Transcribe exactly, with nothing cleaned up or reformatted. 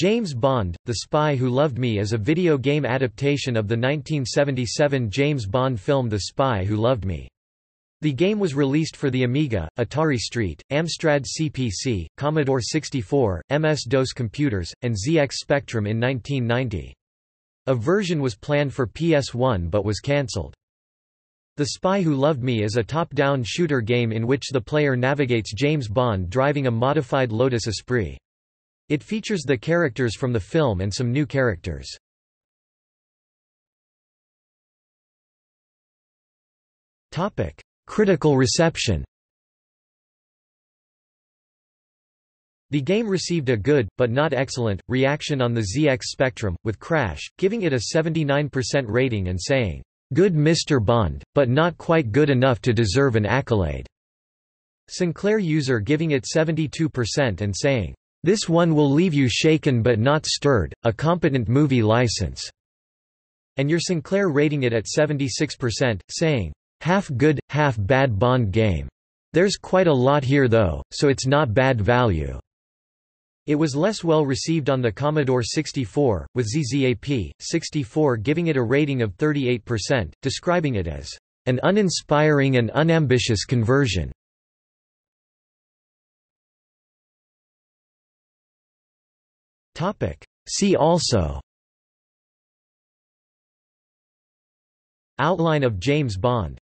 James Bond, The Spy Who Loved Me is a video game adaptation of the nineteen seventy-seven James Bond film The Spy Who Loved Me. The game was released for the Amiga, Atari S T, Amstrad C P C, Commodore sixty-four, M S DOS computers, and Z X Spectrum in nineteen ninety. A version was planned for P S one but was cancelled. The Spy Who Loved Me is a top-down shooter game in which the player navigates James Bond driving a modified Lotus Esprit. It features the characters from the film and some new characters. Topic: Critical reception. The game received a good, but not excellent, reaction on the Z X Spectrum, with Crash giving it a seventy-nine percent rating and saying, "Good Mister Bond, but not quite good enough to deserve an accolade." Sinclair user giving it seventy-two percent and saying, "This one will leave you shaken but not stirred, a competent movie license." And Your Sinclair rating it at seventy-six percent, saying, "Half good, half bad Bond game. There's quite a lot here though, so it's not bad value." It was less well received on the Commodore sixty-four, with ZZAP sixty-four giving it a rating of thirty-eight percent, describing it as an uninspiring and unambitious conversion. See also: Outline of James Bond.